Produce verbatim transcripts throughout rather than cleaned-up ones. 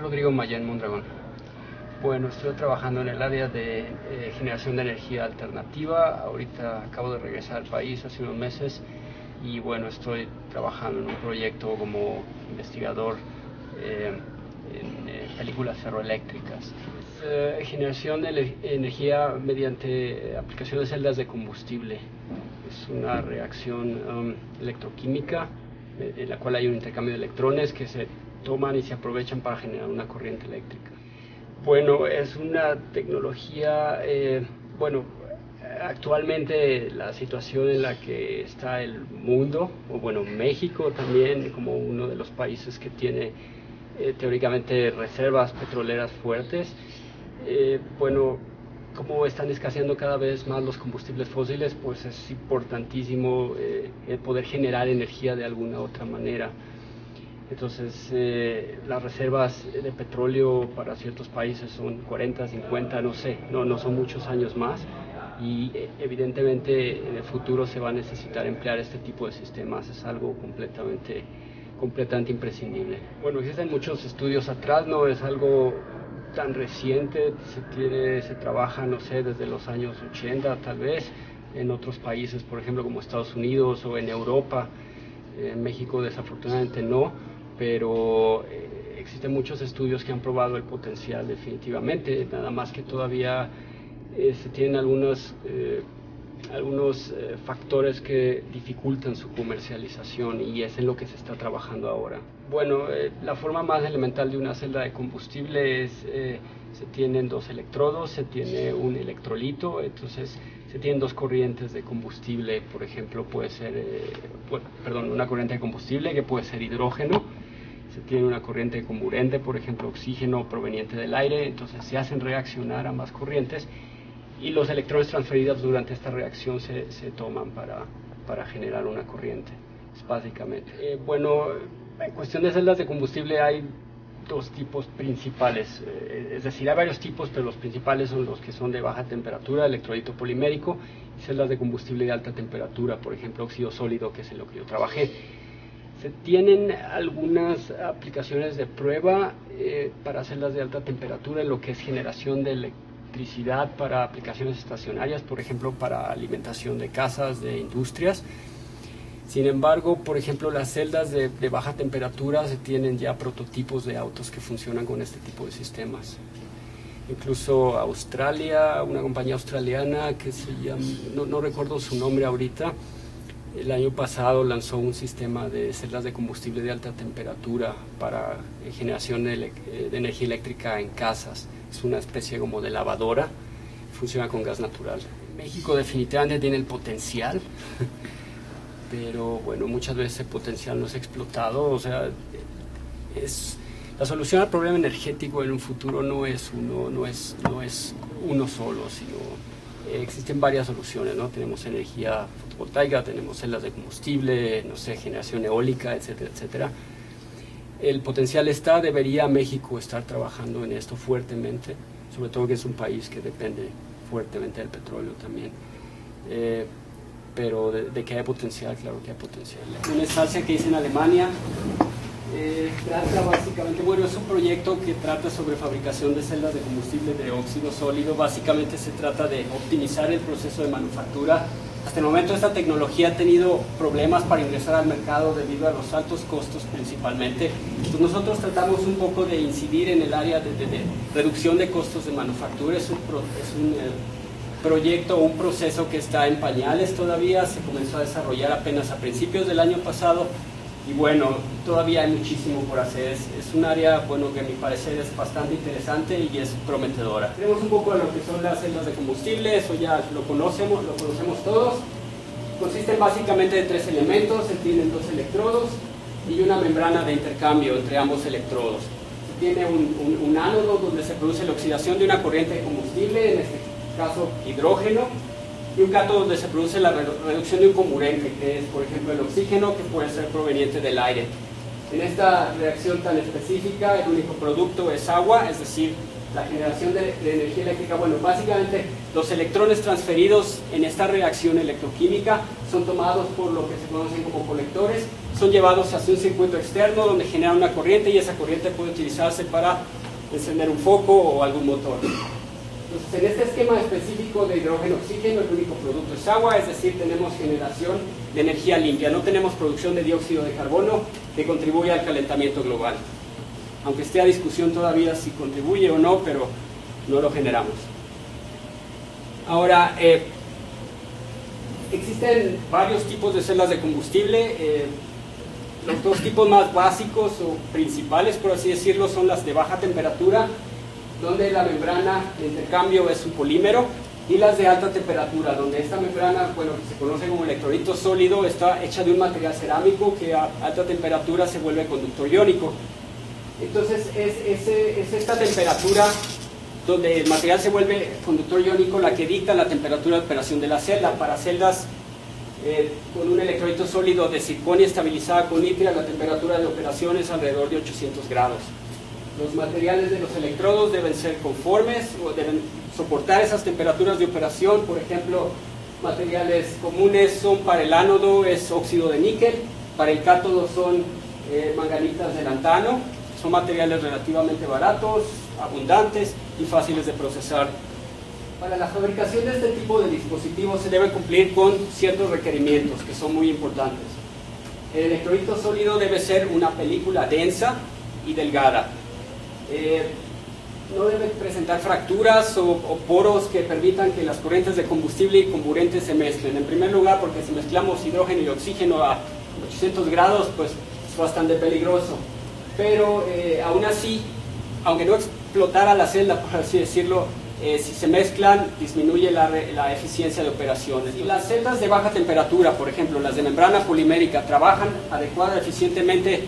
Rodrigo Mayen Mondragón. Bueno, estoy trabajando en el área de eh, generación de energía alternativa. Ahorita acabo de regresar al país hace unos meses y bueno, estoy trabajando en un proyecto como investigador eh, en eh, películas ferroeléctricas. Eh, generación de energía mediante aplicación de celdas de combustible. Es una reacción um, electroquímica en la cual hay un intercambio de electrones que se toman y se aprovechan para generar una corriente eléctrica. Bueno, es una tecnología, eh, bueno, actualmente la situación en la que está el mundo, o bueno, México también como uno de los países que tiene eh, teóricamente reservas petroleras fuertes, eh, bueno, como están escaseando cada vez más los combustibles fósiles, pues es importantísimo eh, el poder generar energía de alguna otra manera. Entonces, eh, las reservas de petróleo para ciertos países son cuarenta, cincuenta, no sé, no, no son muchos años más. Y eh, evidentemente en el futuro se va a necesitar emplear este tipo de sistemas, es algo completamente, completamente imprescindible. Bueno, existen muchos estudios atrás, no es algo tan reciente, se, tiene, se trabaja, no sé, desde los años ochenta tal vez, en otros países, por ejemplo, como Estados Unidos o en Europa. En México desafortunadamente no, pero eh, existen muchos estudios que han probado el potencial definitivamente, nada más que todavía eh, se tienen algunos, eh, algunos eh, factores que dificultan su comercialización y es en lo que se está trabajando ahora. Bueno, eh, la forma más elemental de una celda de combustible es, eh, se tienen dos electrodos, se tiene un electrolito, entonces se tienen dos corrientes de combustible, por ejemplo, puede ser, eh, bueno, perdón, una corriente de combustible que puede ser hidrógeno, se tiene una corriente de comburente, por ejemplo, oxígeno proveniente del aire, entonces se hacen reaccionar ambas corrientes y los electrones transferidos durante esta reacción se, se toman para, para generar una corriente, básicamente. Eh, bueno, en cuestión de celdas de combustible hay dos tipos principales, es decir, hay varios tipos, pero los principales son los que son de baja temperatura, electrolito polimérico, y celdas de combustible de alta temperatura, por ejemplo, óxido sólido, que es en lo que yo trabajé. Se tienen algunas aplicaciones de prueba eh, para celdas de alta temperatura, en lo que es generación de electricidad para aplicaciones estacionarias, por ejemplo, para alimentación de casas, de industrias. Sin embargo, por ejemplo, las celdas de, de baja temperatura se tienen ya prototipos de autos que funcionan con este tipo de sistemas. Incluso Australia, una compañía australiana que se llama, no, no recuerdo su nombre ahorita, el año pasado lanzó un sistema de celdas de combustible de alta temperatura para generación de, de energía eléctrica en casas. Es una especie como de lavadora, funciona con gas natural. México definitivamente tiene el potencial. Pero bueno, muchas veces el potencial no es explotado, o sea, es, la solución al problema energético en un futuro no es uno, no es, no es uno solo, sino eh, existen varias soluciones, ¿no? Tenemos energía fotovoltaica, tenemos celdas de combustible, no sé, generación eólica, etcétera, etcétera. El potencial está, debería México estar trabajando en esto fuertemente, sobre todo que es un país que depende fuertemente del petróleo también. Eh, pero de, de que hay potencial, claro que hay potencial. Una estancia que hice en Alemania, eh, trata básicamente, bueno, es un proyecto que trata sobre fabricación de celdas de combustible de óxido sólido, básicamente se trata de optimizar el proceso de manufactura. Hasta el momento esta tecnología ha tenido problemas para ingresar al mercado debido a los altos costos principalmente. Entonces nosotros tratamos un poco de incidir en el área de, de, de reducción de costos de manufactura, es un... Es un eh, proyecto, un proceso que está en pañales todavía, se comenzó a desarrollar apenas a principios del año pasado y bueno, todavía hay muchísimo por hacer, es, es un área, bueno, que a mi parecer es bastante interesante y es prometedora. Tenemos un poco de lo que son las celdas de combustible, eso ya lo conocemos, lo conocemos todos, consisten básicamente de tres elementos, se tienen dos electrodos y una membrana de intercambio entre ambos electrodos. Se tiene un, un, un ánodo donde se produce la oxidación de una corriente de combustible, en este caso hidrógeno, y un cátodo donde se produce la reducción de un comburente, que es por ejemplo el oxígeno, que puede ser proveniente del aire. En esta reacción tan específica el único producto es agua, es decir, la generación de, de energía eléctrica. Bueno, básicamente los electrones transferidos en esta reacción electroquímica son tomados por lo que se conocen como colectores, son llevados hacia un circuito externo donde generan una corriente y esa corriente puede utilizarse para encender un foco o algún motor. Entonces, en este esquema específico de hidrógeno-oxígeno, el único producto es agua, es decir, tenemos generación de energía limpia, no tenemos producción de dióxido de carbono que contribuya al calentamiento global. Aunque esté a discusión todavía si contribuye o no, pero no lo generamos. Ahora, eh, existen varios tipos de celdas de combustible. Eh, los dos tipos más básicos o principales, por así decirlo, son las de baja temperatura, donde la membrana de intercambio es un polímero, y las de alta temperatura, donde esta membrana, bueno, que se conoce como electrolito sólido, está hecha de un material cerámico que a alta temperatura se vuelve conductor iónico. Entonces es, es, es esta temperatura donde el material se vuelve conductor iónico la que dicta la temperatura de operación de la celda. Para celdas eh, con un electrolito sólido de circonia estabilizada con nitria, la temperatura de operación es alrededor de ochocientos grados. Los materiales de los electrodos deben ser conformes o deben soportar esas temperaturas de operación. Por ejemplo, materiales comunes son para el ánodo es óxido de níquel, para el cátodo son eh, manganitas de lantano. Son materiales relativamente baratos, abundantes y fáciles de procesar. Para la fabricación de este tipo de dispositivos se debe cumplir con ciertos requerimientos que son muy importantes. El electrolito sólido debe ser una película densa y delgada. Eh, no debe presentar fracturas o, o poros que permitan que las corrientes de combustible y comburentes se mezclen. En primer lugar, porque si mezclamos hidrógeno y oxígeno a ochocientos grados, pues es bastante peligroso. Pero eh, aún así, aunque no explotara la celda, por así decirlo, eh, si se mezclan, disminuye la, la eficiencia de operaciones. Y las celdas de baja temperatura, por ejemplo, las de membrana polimérica, trabajan adecuada y eficientemente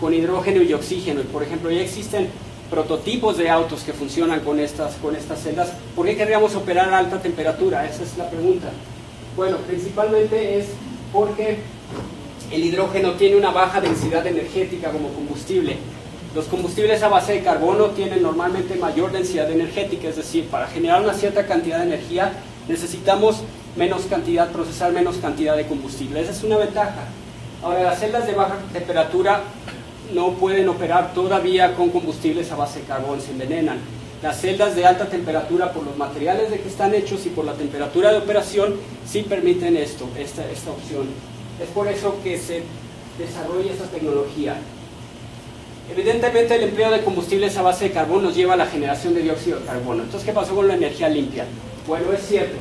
con hidrógeno y oxígeno. Y, por ejemplo, ya existen prototipos de autos que funcionan con estas, con estas celdas. ¿Por qué querríamos operar a alta temperatura? Esa es la pregunta. Bueno, principalmente es porque el hidrógeno tiene una baja densidad energética como combustible. Los combustibles a base de carbono tienen normalmente mayor densidad energética, es decir, para generar una cierta cantidad de energía necesitamos menos cantidad, procesar menos cantidad de combustible. Esa es una ventaja. Ahora, las celdas de baja temperatura no pueden operar todavía con combustibles a base de carbón, se envenenan. Las celdas de alta temperatura, por los materiales de que están hechos y por la temperatura de operación, sí permiten esto, esta, esta opción. Es por eso que se desarrolla esta tecnología. Evidentemente, el empleo de combustibles a base de carbón nos lleva a la generación de dióxido de carbono. Entonces, ¿qué pasó con la energía limpia? Bueno, es cierto,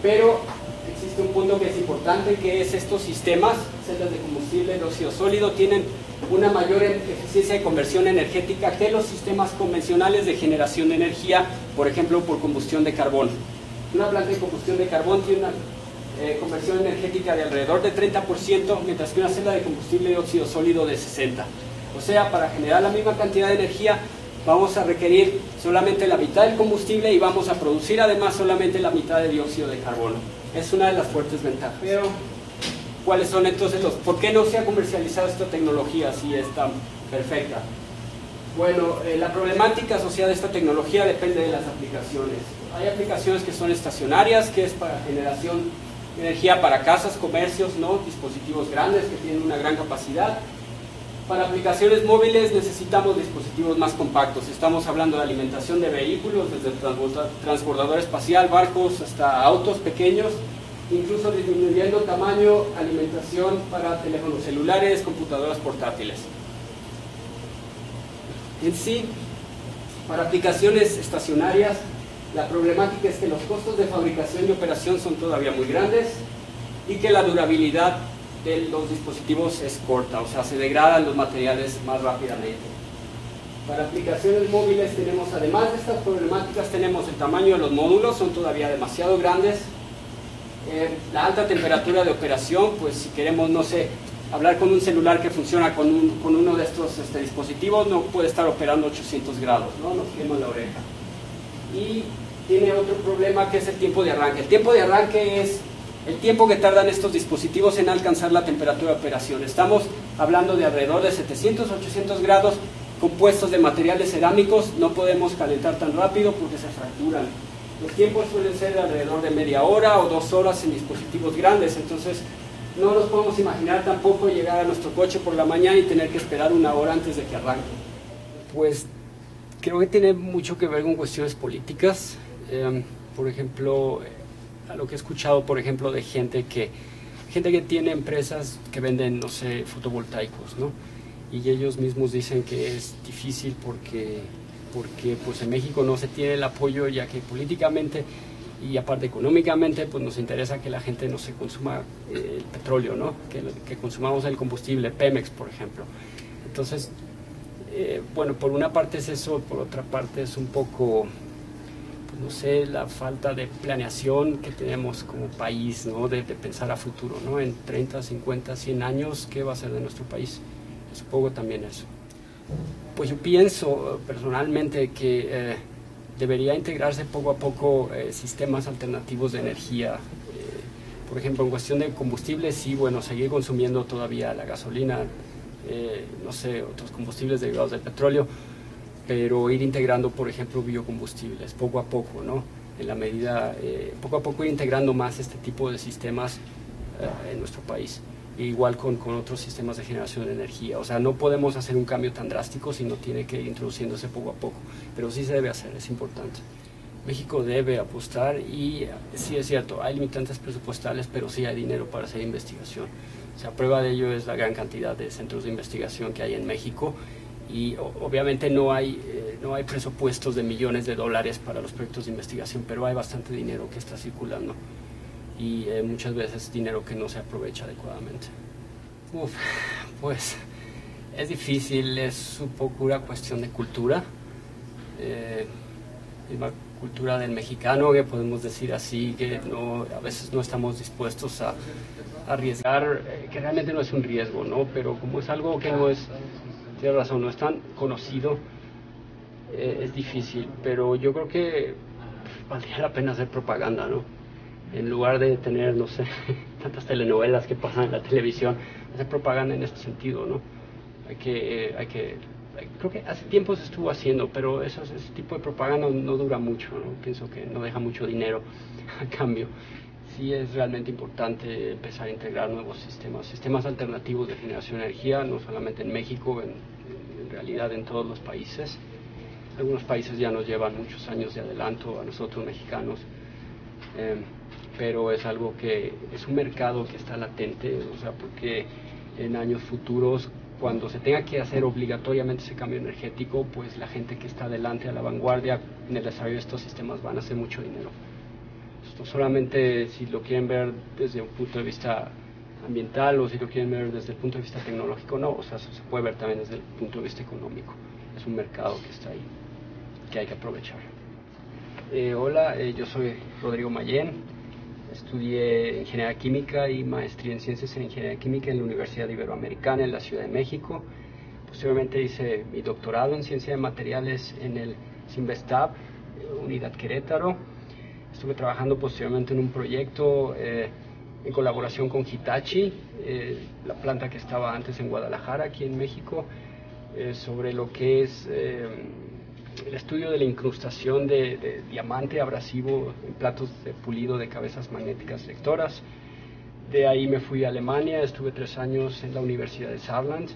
pero existe un punto que es importante, que es estos sistemas, celdas de combustible de óxido sólido, tienen una mayor eficiencia de conversión energética que los sistemas convencionales de generación de energía, por ejemplo, por combustión de carbón. Una planta de combustión de carbón tiene una Eh, conversión energética de alrededor de treinta por ciento, mientras que una celda de combustible de óxido sólido de sesenta por ciento. O sea, para generar la misma cantidad de energía vamos a requerir solamente la mitad del combustible y vamos a producir además solamente la mitad de dióxido de carbono. Es una de las fuertes ventajas. Pero, ¿cuáles son entonces los? ¿Por qué no se ha comercializado esta tecnología si es tan perfecta? Bueno, eh, la problemática asociada a esta tecnología depende de las aplicaciones. Hay aplicaciones que son estacionarias, que es para generación energía para casas, comercios, ¿no? Dispositivos grandes que tienen una gran capacidad. Para aplicaciones móviles necesitamos dispositivos más compactos. Estamos hablando de alimentación de vehículos, desde transbordador espacial, barcos, hasta autos pequeños, incluso disminuyendo tamaño, alimentación para teléfonos celulares, computadoras portátiles. En sí, para aplicaciones estacionarias, la problemática es que los costos de fabricación y operación son todavía muy grandes y que la durabilidad de los dispositivos es corta, o sea, se degradan los materiales más rápidamente. Para aplicaciones móviles tenemos, además de estas problemáticas, tenemos el tamaño de los módulos, son todavía demasiado grandes. Eh, la alta temperatura de operación, pues si queremos, no sé, hablar con un celular que funciona con, un, con uno de estos este, dispositivos, no puede estar operando ochocientos grados, ¿no? Nos quema la oreja. Y tiene otro problema que es el tiempo de arranque. El tiempo de arranque es el tiempo que tardan estos dispositivos en alcanzar la temperatura de operación. Estamos hablando de alrededor de setecientos a ochocientos grados, compuestos de materiales cerámicos. No podemos calentar tan rápido porque se fracturan. Los tiempos suelen ser alrededor de media hora o dos horas en dispositivos grandes. Entonces, No nos podemos imaginar tampoco llegar a nuestro coche por la mañana y tener que esperar una hora antes de que arranque. Pues creo que tiene mucho que ver con cuestiones políticas. Eh, por ejemplo, a lo que he escuchado, por ejemplo, de gente que, gente que tiene empresas que venden, no sé, fotovoltaicos, ¿no? Y ellos mismos dicen que es difícil porque, porque pues en México no se tiene el apoyo, ya que políticamente y aparte económicamente pues nos interesa que la gente no se consuma eh, el petróleo, ¿no? Que, que consumamos el combustible, Pemex, por ejemplo. Entonces, eh, bueno, por una parte es eso, por otra parte es un poco, pues, no sé, la falta de planeación que tenemos como país, ¿no? De, de pensar a futuro, ¿no? En treinta, cincuenta, cien años, ¿qué va a ser de nuestro país? Supongo también eso. Pues yo pienso personalmente que eh, debería integrarse poco a poco eh, sistemas alternativos de energía. Eh, por ejemplo, en cuestión de combustible, sí, bueno, seguir consumiendo todavía la gasolina, eh, no sé, otros combustibles derivados del petróleo, pero ir integrando, por ejemplo, biocombustibles, poco a poco, ¿no? En la medida, eh, poco a poco ir integrando más este tipo de sistemas eh, en nuestro país. Igual con, con otros sistemas de generación de energía. O sea, no podemos hacer un cambio tan drástico, sino tiene que ir introduciéndose poco a poco. Pero sí se debe hacer, es importante. México debe apostar y sí es cierto, hay limitantes presupuestales, pero sí hay dinero para hacer investigación. O sea, prueba de ello es la gran cantidad de centros de investigación que hay en México y o, obviamente no hay, eh, no hay presupuestos de millones de dólares para los proyectos de investigación, pero hay bastante dinero que está circulando. Y eh, muchas veces dinero que no se aprovecha adecuadamente. Uf, pues es difícil, es un poco una cuestión de cultura, eh, la cultura del mexicano, que podemos decir así, que no, a veces no estamos dispuestos a, a arriesgar, eh, que realmente no es un riesgo, ¿no? Pero como es algo que no es, tienes razón, no es tan conocido, eh, es difícil, pero yo creo que valdría la pena hacer propaganda, ¿no? En lugar de tener, no sé, tantas telenovelas que pasan en la televisión, hacer propaganda en este sentido, ¿no? Hay que, eh, hay que, creo que hace tiempo se estuvo haciendo, pero eso, ese tipo de propaganda no dura mucho, ¿no? Pienso que no deja mucho dinero a cambio. Sí es realmente importante empezar a integrar nuevos sistemas, sistemas alternativos de generación de energía, no solamente en México, en, en realidad en todos los países. Algunos países ya nos llevan muchos años de adelanto a nosotros mexicanos. Eh, pero es algo que es un mercado que está latente, o sea, porque en años futuros, cuando se tenga que hacer obligatoriamente ese cambio energético, pues la gente que está adelante a la vanguardia en el desarrollo de estos sistemas van a hacer mucho dinero. Esto solamente si lo quieren ver desde un punto de vista ambiental o si lo quieren ver desde el punto de vista tecnológico, no, o sea, se puede ver también desde el punto de vista económico. Es un mercado que está ahí, que hay que aprovechar. Eh, hola, eh, yo soy Rodrigo Mayen. Estudié Ingeniería Química y Maestría en Ciencias en Ingeniería Química en la Universidad Iberoamericana en la Ciudad de México. Posteriormente hice mi doctorado en Ciencia de Materiales en el CINVESTAV, Unidad Querétaro. Estuve trabajando posteriormente en un proyecto eh, en colaboración con Hitachi, eh, la planta que estaba antes en Guadalajara, aquí en México, eh, sobre lo que es eh, el estudio de la incrustación de, de diamante abrasivo en platos de pulido de cabezas magnéticas lectoras. De ahí me fui a Alemania, estuve tres años en la Universidad de Saarland,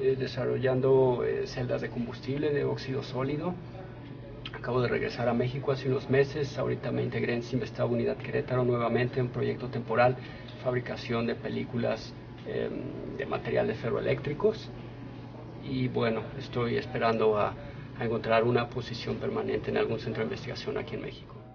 eh, desarrollando eh, celdas de combustible de óxido sólido. Acabo de regresar a México hace unos meses, ahorita me integré en CINVESTAV Unidad Querétaro nuevamente, un proyecto temporal, fabricación de películas eh, de materiales ferroeléctricos. Y bueno, estoy esperando a... a encontrar una posición permanente en algún centro de investigación aquí en México.